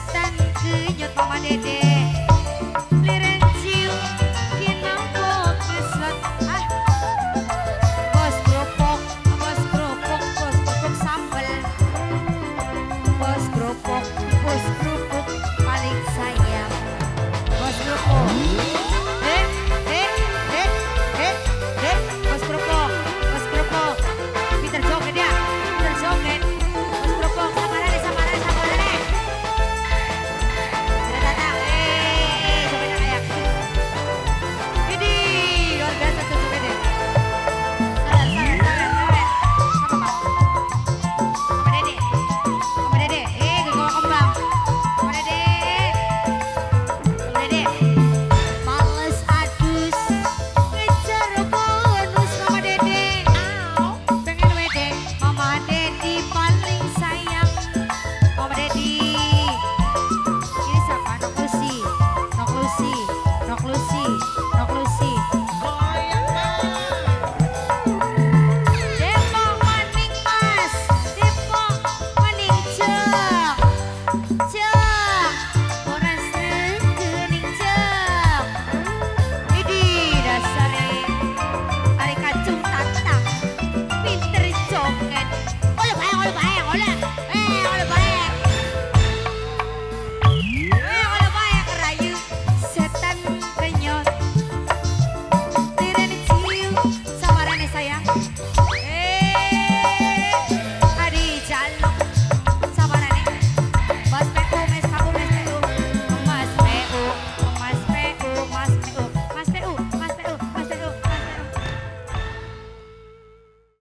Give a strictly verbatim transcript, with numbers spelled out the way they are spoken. Setan kenyot mama dede.